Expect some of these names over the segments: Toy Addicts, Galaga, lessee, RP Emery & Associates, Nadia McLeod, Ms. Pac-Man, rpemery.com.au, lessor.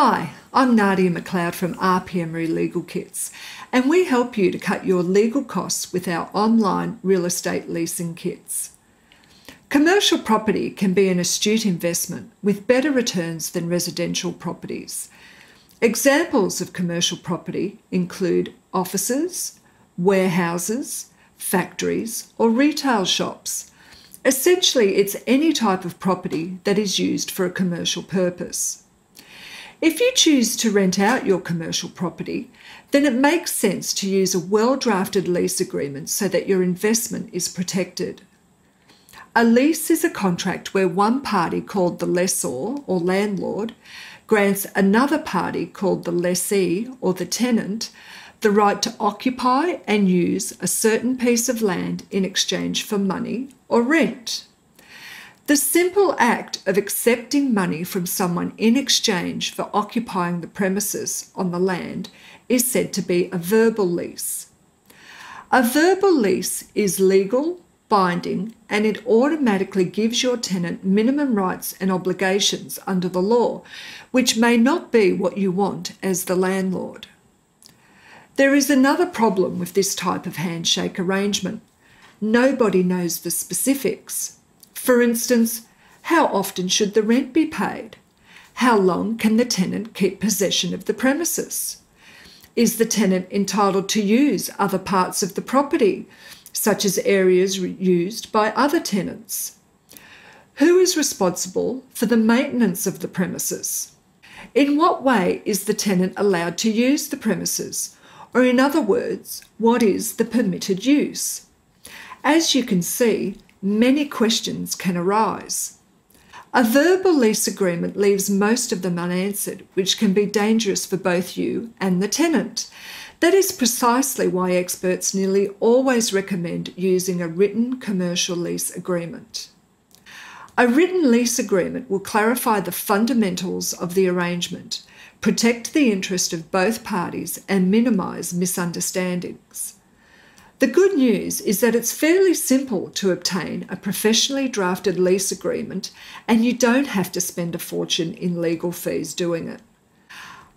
Hi, I'm Nadia McLeod from RP Emery Legal Kits, and we help you to cut your legal costs with our online real estate leasing kits. Commercial property can be an astute investment with better returns than residential properties. Examples of commercial property include offices, warehouses, factories, or retail shops. Essentially, it's any type of property that is used for a commercial purpose. If you choose to rent out your commercial property, then it makes sense to use a well-drafted lease agreement so that your investment is protected. A lease is a contract where one party, called the lessor or landlord, grants another party, called the lessee or the tenant, the right to occupy and use a certain piece of land in exchange for money or rent. The simple act of accepting money from someone in exchange for occupying the premises on the land is said to be a verbal lease. A verbal lease is legal, binding, and it automatically gives your tenant minimum rights and obligations under the law, which may not be what you want as the landlord. There is another problem with this type of handshake arrangement. Nobody knows the specifics. For instance, how often should the rent be paid? How long can the tenant keep possession of the premises? Is the tenant entitled to use other parts of the property, such as areas used by other tenants? Who is responsible for the maintenance of the premises? In what way is the tenant allowed to use the premises? Or in other words, what is the permitted use? As you can see, many questions can arise. A verbal lease agreement leaves most of them unanswered, which can be dangerous for both you and the tenant. That is precisely why experts nearly always recommend using a written commercial lease agreement. A written lease agreement will clarify the fundamentals of the arrangement, protect the interest of both parties, and minimise misunderstandings. The good news is that it's fairly simple to obtain a professionally drafted lease agreement, and you don't have to spend a fortune in legal fees doing it.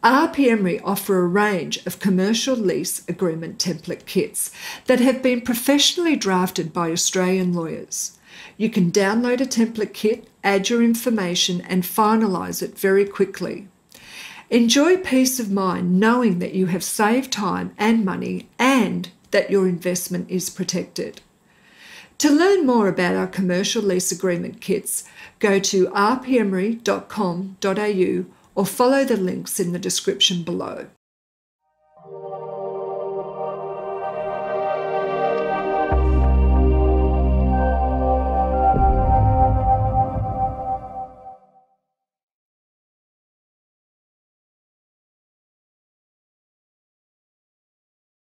RP Emery offer a range of commercial lease agreement template kits that have been professionally drafted by Australian lawyers. You can download a template kit, add your information, and finalise it very quickly. Enjoy peace of mind knowing that you have saved time and money and that your investment is protected. To learn more about our commercial lease agreement kits, go to rpemery.com.au or follow the links in the description below.